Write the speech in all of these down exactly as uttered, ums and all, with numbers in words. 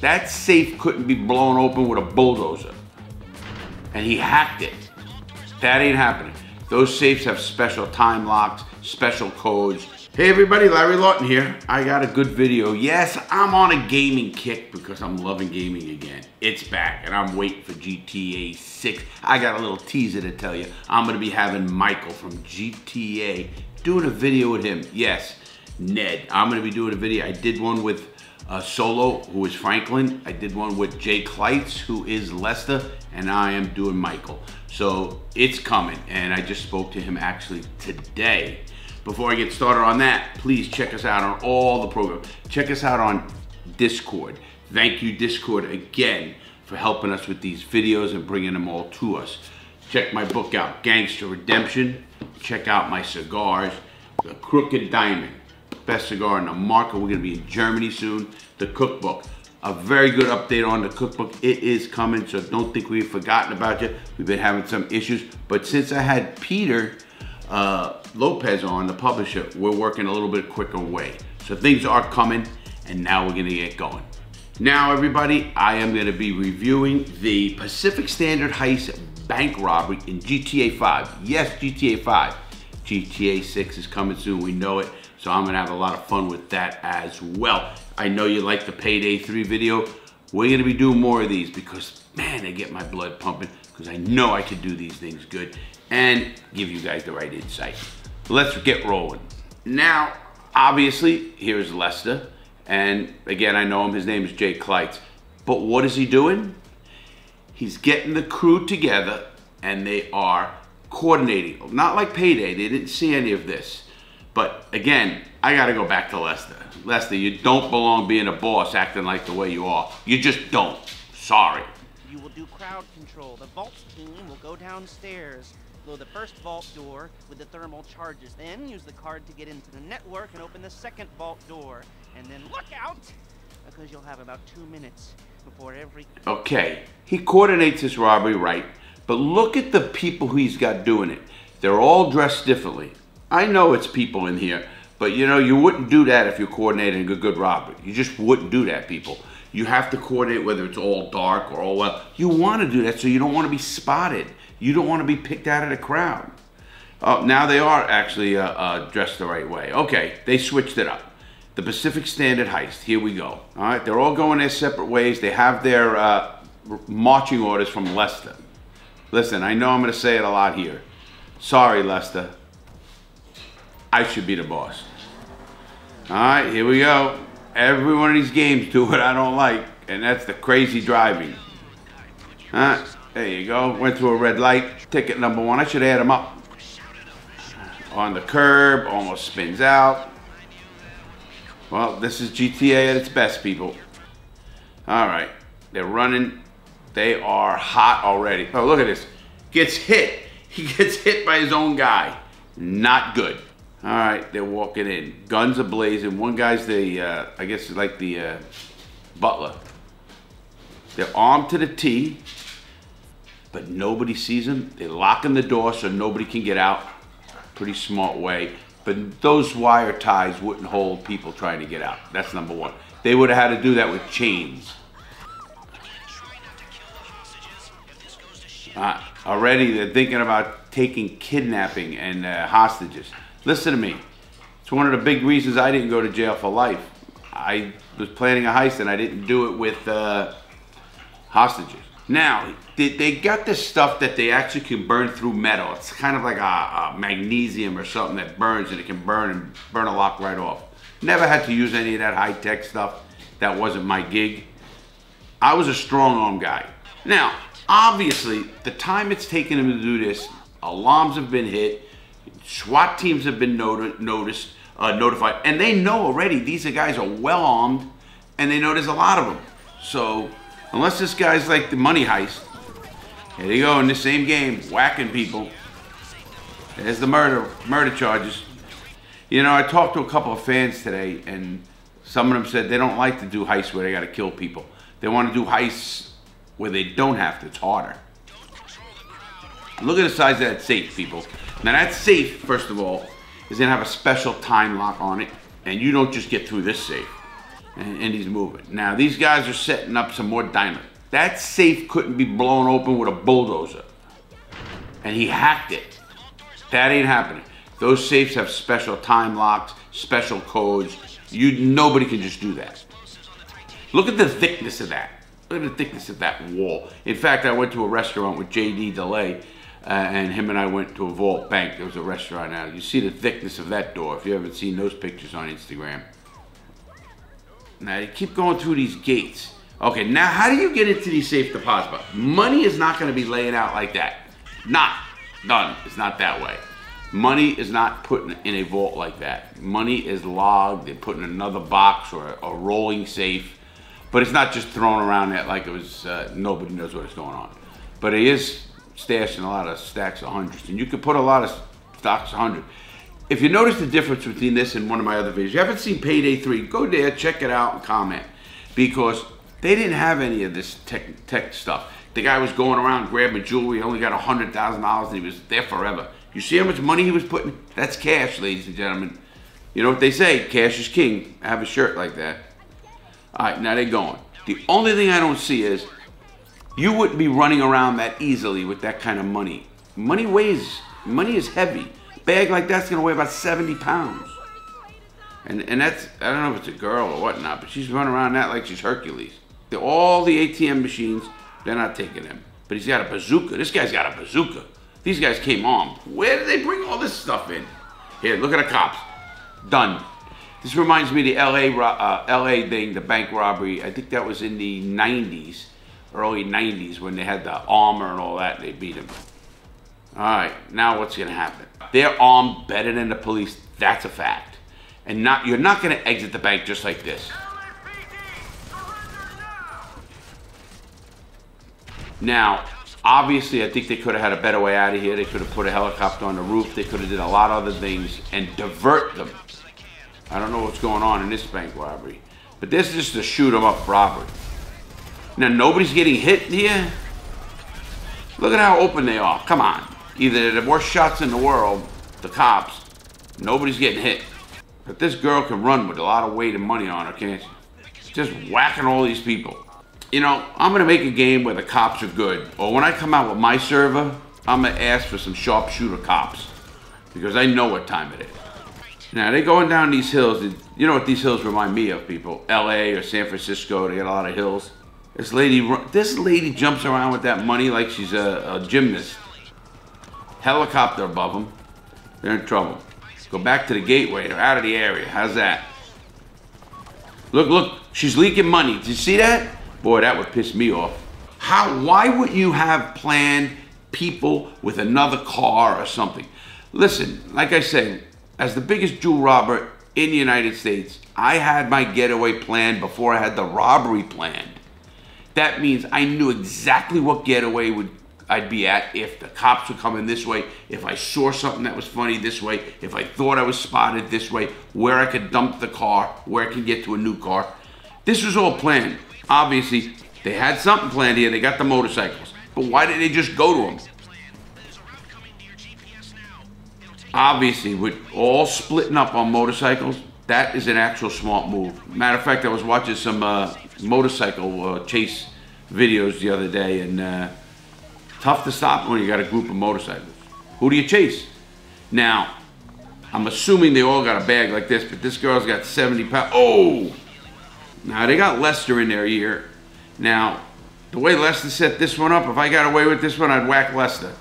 That safe couldn't be blown open with a bulldozer. And he hacked it. That ain't happening. Those safes have special time locks, special codes. Hey everybody, Larry Lawton here. I got a good video. Yes, I'm on a gaming kick because I'm loving gaming again. It's back and I'm waiting for G T A six. I got a little teaser to tell you. I'm gonna be having Michael from G T A doing a video with him. Yes, Ned. I'm gonna be doing a video. I did one with Uh, Solo, who is Franklin. I did one with J Kleitz, who is Lester, and I am doing Michael. So it's coming, and I just spoke to him actually today. Before I get started on that, please check us out on all the programs. Check us out on Discord. Thank you, Discord, again, for helping us with these videos and bringing them all to us. Check my book out, Gangster Redemption. Check out my cigars, the Crooked Diamond. Best cigar in the market. We're gonna be in Germany soon. The cookbook, a very good update on the cookbook. It is coming, so don't think we've forgotten about you. We've been having some issues, but since I had Peter uh, Lopez on, the publisher, we're working a little bit quicker way. So things are coming, and now we're gonna get going. Now, everybody, I am gonna be reviewing the Pacific Standard Heist bank robbery in G T A five. Yes, G T A five. G T A six is coming soon. We know it. So I'm gonna have a lot of fun with that as well. I know you like the Payday three video. We're gonna be doing more of these because, man, they get my blood pumping because I know I can do these things good and give you guys the right insight. Let's get rolling. Now, obviously, here's Lester. And again, I know him, his name is J Kleitz. But what is he doing? He's getting the crew together and they are coordinating. Not like Payday, they didn't see any of this. But again, I gotta go back to Lester. Lester, you don't belong being a boss acting like the way you are. You just don't. Sorry. You will do crowd control. The vault team will go downstairs, blow the first vault door with the thermal charges, then use the card to get into the network and open the second vault door. And then look out, because you'll have about two minutes before every... Okay, he coordinates this robbery right, but look at the people who he's got doing it. They're all dressed differently. I know it's people in here, but you know, you wouldn't do that if you're coordinating a good robbery. You just wouldn't do that, people. You have to coordinate whether it's all dark or all well. You want to do that so you don't want to be spotted. You don't want to be picked out of the crowd. Uh, now they are actually uh, uh, dressed the right way. Okay, they switched it up. The Pacific Standard Heist, here we go. All right, they're all going their separate ways. They have their uh, marching orders from Lester. Listen, I know I'm going to say it a lot here. Sorry, Lester. I should be the boss. All right, here we go. Every one of these games do what I don't like, and that's the crazy driving. All right, there you go. Went through a red light. Ticket number one. I should add them up. On the curb, almost spins out. Well, this is G T A at its best, people. All right, they're running. They are hot already. Oh, look at this. Gets hit. He gets hit by his own guy. Not good. All right, they're walking in. Guns are blazing. One guy's the, uh, I guess, like the uh, butler. They're armed to the T, but nobody sees them. They're locking the door so nobody can get out. Pretty smart way. But those wire ties wouldn't hold people trying to get out. That's number one. They would have had to do that with chains. Uh, already they're thinking about taking kidnapping and uh, hostages. Listen to me. It's one of the big reasons I didn't go to jail for life. I was planning a heist and I didn't do it with uh, hostages. Now, they, they got this stuff that they actually can burn through metal. It's kind of like a, a magnesium or something that burns, and it can burn and burn a lock right off. Never had to use any of that high-tech stuff. That wasn't my gig. I was a strong-arm guy. Now, obviously, the time it's taken them to do this, alarms have been hit. SWAT teams have been not noticed, uh, notified, and they know already these are guys are well armed, and they know there's a lot of them. So, unless this guy's like the money heist, here they go in the same game, whacking people. There's the murder, murder charges. You know, I talked to a couple of fans today, and some of them said they don't like to do heists where they got to kill people. They want to do heists where they don't have to. It's harder. Look at the size of that safe, people. Now that safe, first of all, is gonna have a special time lock on it, and you don't just get through this safe. and, and he's moving. Now these guys are setting up some more dynamite. That safe couldn't be blown open with a bulldozer, and he hacked it. That ain't happening. Those safes have special time locks, special codes. You, nobody can just do that. Look at the thickness of that. Look at the thickness of that wall. In fact, I went to a restaurant with J D Delay, uh, and him and I went to a vault bank. There was a restaurant now. You see the thickness of that door if you haven't seen those pictures on Instagram. Now, you keep going through these gates. Okay, now how do you get into these safe deposit boxes? Money is not going to be laying out like that. Not done. It's not that way. Money is not put in a vault like that. Money is logged. They put in another box or a, a rolling safe. But it's not just thrown around that like it was, uh, nobody knows what is going on. But it is stashing a lot of stacks of hundreds. And you could put a lot of stocks of hundreds. If you notice the difference between this and one of my other videos, if you haven't seen Payday three, go there, check it out, and comment. Because they didn't have any of this tech, tech stuff. The guy was going around grabbing jewelry, only got one hundred thousand dollars, and he was there forever. You see how much money he was putting? That's cash, ladies and gentlemen. You know what they say, cash is king. I have a shirt like that. All right, now they're going. The only thing I don't see is you wouldn't be running around that easily with that kind of money. Money weighs, money is heavy. A bag like that's gonna weigh about seventy pounds. And and that's, I don't know if it's a girl or whatnot, but she's running around that like she's Hercules. They're, all the A T M machines, they're not taking him. But he's got a bazooka. This guy's got a bazooka. These guys came armed. Where did they bring all this stuff in? Here, look at the cops. Done. This reminds me of the L A, uh, L A thing, the bank robbery. I think that was in the nineties, early nineties, when they had the armor and all that, and they beat him. All right, now what's going to happen? They're armed better than the police. That's a fact. And not, you're not going to exit the bank just like this. Now, obviously, I think they could have had a better way out of here. They could have put a helicopter on the roof. They could have did a lot of other things and divert them. I don't know what's going on in this bank robbery, but this is just a shoot 'em up robbery. Now nobody's getting hit here. Look at how open they are. Come on, either they're the worst shots in the world, the cops, nobody's getting hit. But this girl can run with a lot of weight and money on her, can't she? Just whacking all these people. You know, I'm gonna make a game where the cops are good, or when I come out with my server, I'm gonna ask for some sharpshooter cops because I know what time it is. Now, they're going down these hills. You know what these hills remind me of, people? L A or San Francisco, they got a lot of hills. This lady this lady jumps around with that money like she's a, a gymnast. Helicopter above them. They're in trouble. Go back to the gateway. They're out of the area. How's that? Look, look. She's leaking money. Did you see that? Boy, that would piss me off. How? Why would you have planned people with another car or something? Listen, like I said, as the biggest jewel robber in the United States, I had my getaway planned before I had the robbery planned. That means I knew exactly what getaway would I'd be at if the cops were coming this way, if I saw something that was funny this way, if I thought I was spotted this way, where I could dump the car, where I could get to a new car. This was all planned. Obviously, they had something planned here. They got the motorcycles. But why did they just go to them? Obviously, with all splitting up on motorcycles, that is an actual smart move. Matter of fact, I was watching some uh, motorcycle uh, chase videos the other day, and uh, tough to stop when you got a group of motorcycles. Who do you chase? Now, I'm assuming they all got a bag like this, but this girl's got seventy pounds. Oh! Now, they got Lester in their ear. Now, the way Lester set this one up, if I got away with this one, I'd whack Lester.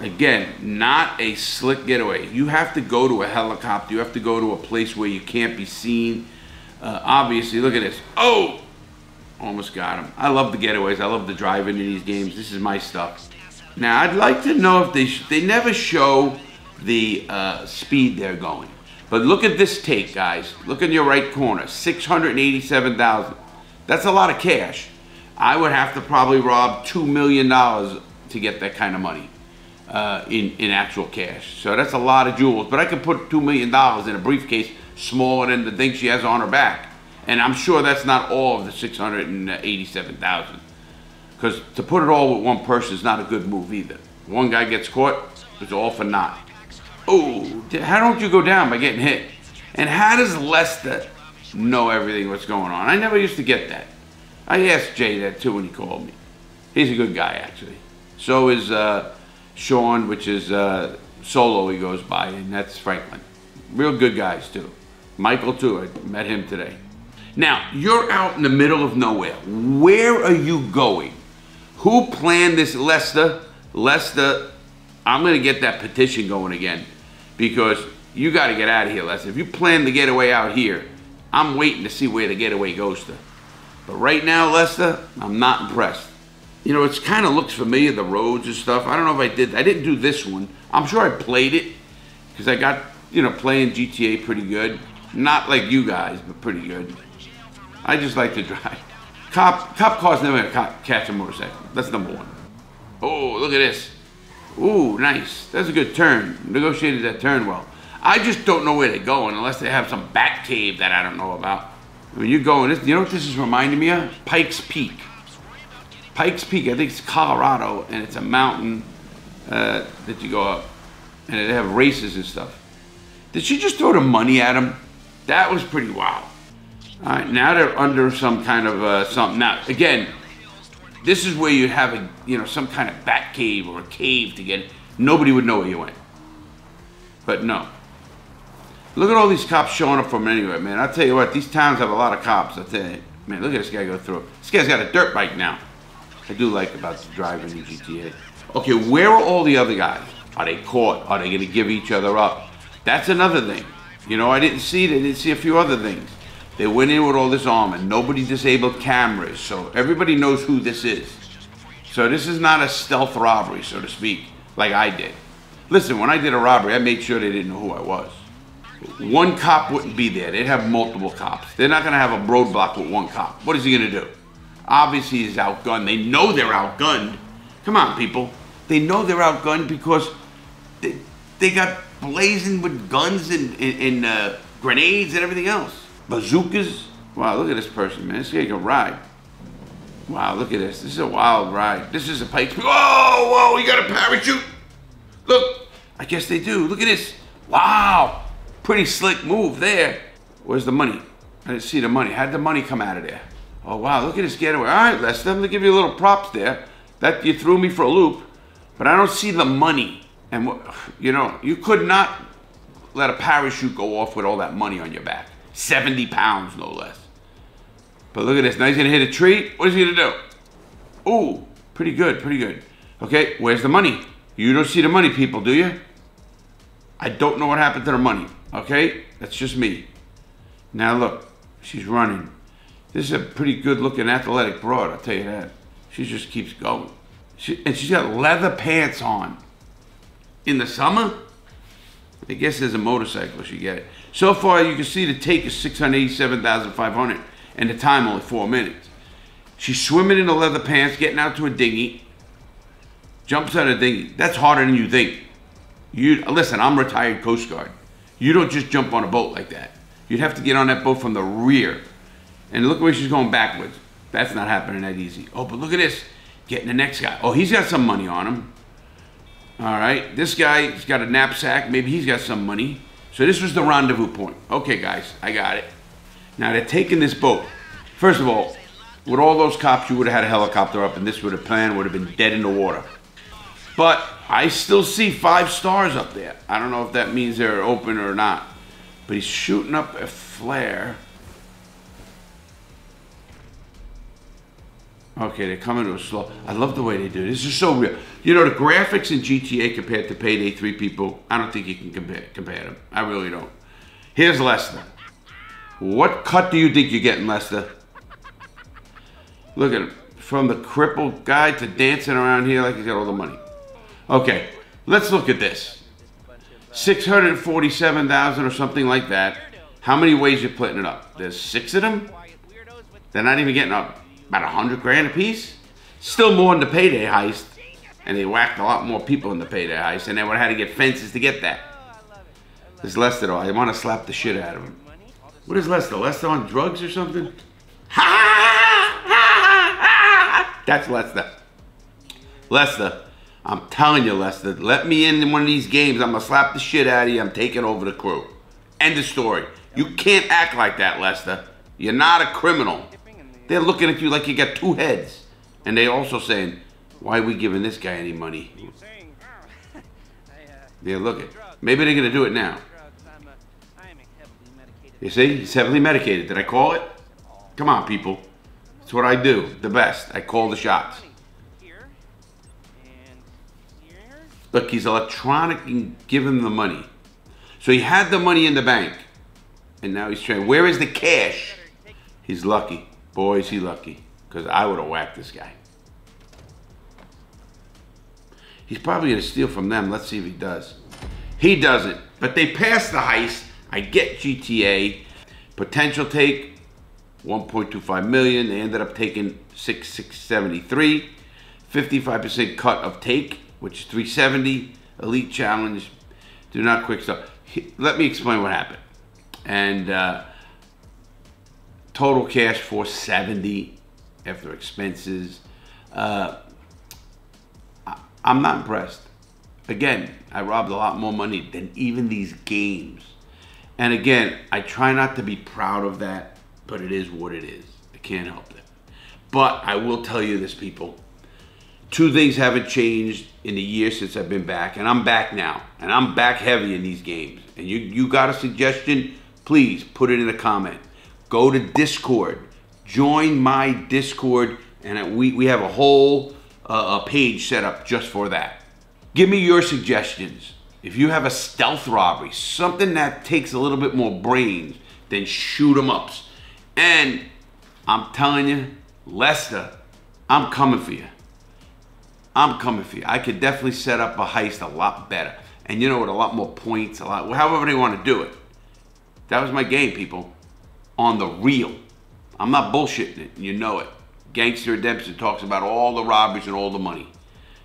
Again, not a slick getaway. You have to go to a helicopter. You have to go to a place where you can't be seen. Uh, obviously, look at this. Oh! Almost got him. I love the getaways. I love the driving in these games. This is my stuff. Now, I'd like to know if they... Sh they never show the uh, speed they're going. But look at this take, guys. Look in your right corner. six hundred eighty-seven thousand dollars. That's a lot of cash. I would have to probably rob two million dollars to get that kind of money. Uh, in, in actual cash. So that's a lot of jewels. But I could put two million dollars in a briefcase smaller than the thing she has on her back. And I'm sure that's not all of the six hundred eighty-seven thousand dollars. Because to put it all with one person is not a good move either. One guy gets caught, it's all for naught. Oh, how don't you go down by getting hit? And how does Lester know everything what's going on. I never used to get that. I asked Jay that too when he called me. He's a good guy, actually. So is uh, Sean, which is uh, Solo, he goes by, and that's Franklin. Real good guys too. Michael too, I met him today. Now, you're out in the middle of nowhere. Where are you going? Who planned this, Lester? Lester, I'm gonna get that petition going again, because you gotta get out of here, Lester. If you plan the getaway out here, I'm waiting to see where the getaway goes to. But right now, Lester, I'm not impressed. You know, it's kind of looks familiar, the roads and stuff. I don't know if I did, I didn't do this one. I'm sure I played it, because I got, you know, playing G T A pretty good. Not like you guys, but pretty good. I just like to drive. Cop, cop cars never gonna catch a motorcycle. That's number one. Oh, look at this. Ooh, nice. That's a good turn. Negotiated that turn well. I just don't know where they're going unless they have some bat cave that I don't know about. When you're going, you know what this is reminding me of? Pike's Peak. Pike's Peak, I think it's Colorado, and it's a mountain uh, that you go up, and they have races and stuff. Did she just throw the money at him? That was pretty wild. All right, now they're under some kind of uh, something. Now, again, this is where you have a, you know, some kind of bat cave or a cave to get. Nobody would know where you went. But no. Look at all these cops showing up from anywhere, man. I'll tell you what, these towns have a lot of cops, I'll tell you. Man, look at this guy go through. This guy's got a dirt bike now. I do like about driving in G T A. Okay, where are all the other guys? Are they caught? Are they going to give each other up? That's another thing. You know, I didn't see, they didn't see a few other things. They went in with all this armor. Nobody disabled cameras, so everybody knows who this is. So this is not a stealth robbery, so to speak, like I did. Listen, when I did a robbery, I made sure they didn't know who I was. One cop wouldn't be there. They'd have multiple cops. They're not going to have a roadblock with one cop. What is he going to do? Obviously, he's outgunned. They know they're outgunned. Come on, people. They know they're outgunned because they, they got blazing with guns and, and, and uh, grenades and everything else. Bazookas. Wow, look at this person, man. This guy can ride. Wow, look at this. This is a wild ride. This is a Pike's Peak. Whoa, whoa, you got a parachute? Look. I guess they do. Look at this. Wow. Pretty slick move there. Where's the money? I didn't see the money. How'd the money come out of there? Oh, wow, look at this getaway. All right, Lester, I'm going to give you a little props there. That you threw me for a loop, but I don't see the money. And, what, you know, you could not let a parachute go off with all that money on your back. seventy pounds, no less. But look at this. Now he's going to hit a tree. What is he going to do? Ooh, pretty good, pretty good. Okay, where's the money? You don't see the money, people, do you? I don't know what happened to the money. Okay, that's just me. Now look, she's running. This is a pretty good-looking athletic broad, I'll tell you that. She just keeps going. She, and she's got leather pants on. In the summer? I guess there's a motorcycle, she get it. So far, you can see the take is six hundred eighty-seven thousand five hundred and the time only four minutes. She's swimming in the leather pants, getting out to a dinghy. Jumps out of the dinghy. That's harder than you think. You listen, I'm retired Coast Guard. You don't just jump on a boat like that. You'd have to get on that boat from the rear. And look where she's going backwards. That's not happening that easy. Oh, but look at this. Getting the next guy. Oh, he's got some money on him. All right. This guy's got a knapsack. Maybe he's got some money. So this was the rendezvous point. Okay, guys. I got it. Now, they're taking this boat. First of all, with all those cops, you would have had a helicopter up, and this would have planned, would have been dead in the water. But I still see five stars up there. I don't know if that means they're open or not. But he's shooting up a flare. Okay, they're coming to a slow. I love the way they do it. This is so real. You know, the graphics in G T A compared to Payday three, people, I don't think you can compare, compare them. I really don't. Here's Lester. What cut do you think you're getting, Lester? Look at him. From the crippled guy to dancing around here like he's got all the money. Okay, let's look at this. six hundred forty-seven thousand or something like that. How many ways you're putting it up? There's six of them? They're not even getting up. About a hundred grand a piece? Still more in the Payday heist. And they whacked a lot more people in the Payday heist, and they would have had to get fences to get that. This Lester, though, I want to slap the shit out of him. What is Lester? Lester on drugs or something? That's Lester. Lester, I'm telling you, Lester, let me in one of these games. I'm going to slap the shit out of you. I'm taking over the crew. End of story. You can't act like that, Lester. You're not a criminal. They're looking at you like you got two heads. And they're also saying, why are we giving this guy any money? They're looking. Maybe they're going to do it now. You see? He's heavily medicated. Did I call it? Come on, people. That's what I do. The best. I call the shots. Look, he's electronic and give him the money. So he had the money in the bank. And now he's trying. Where is the cash? He's lucky. Boy, is he lucky. Because I would have whacked this guy. He's probably going to steal from them. Let's see if he does. He doesn't. But they passed the heist. I get G T A. Potential take, one point two five million dollars. They ended up taking six thousand six hundred seventy-three dollars. fifty-five percent cut of take, which is three seventy. Elite challenge. Do not quick stop. Let me explain what happened. And uh, total cash four seventy after expenses. Uh, I, I'm not impressed. Again, I robbed a lot more money than even these games. And again, I try not to be proud of that, but it is what it is. I can't help it. But I will tell you this, people. Two things haven't changed in the year since I've been back, and I'm back now. And I'm back heavy in these games. And you, you got a suggestion? Please put it in a comment. Go to Discord. Join my Discord, and we, we have a whole uh, a page set up just for that. Give me your suggestions. If you have a stealth robbery, something that takes a little bit more brains than shoot 'em ups. And I'm telling you, Lester, I'm coming for you. I'm coming for you. I could definitely set up a heist a lot better. And you know what? A lot more points, a lot, however they want to do it. That was my game, people. On the real. I'm not bullshitting it. You know it. Gangster Redemption talks about all the robberies and all the money.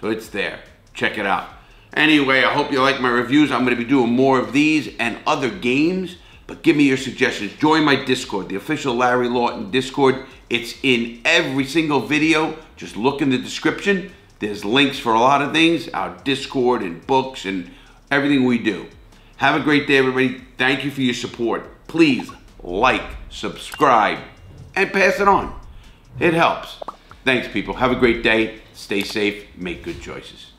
So it's there. Check it out. Anyway, I hope you like my reviews. I'm going to be doing more of these and other games. But give me your suggestions. Join my Discord, the official Larry Lawton Discord. It's in every single video. Just look in the description. There's links for a lot of things, our Discord and books and everything we do. Have a great day, everybody. Thank you for your support. Please like, subscribe, and pass it on. It helps. Thanks, people. Have a great day. Stay safe. Make good choices.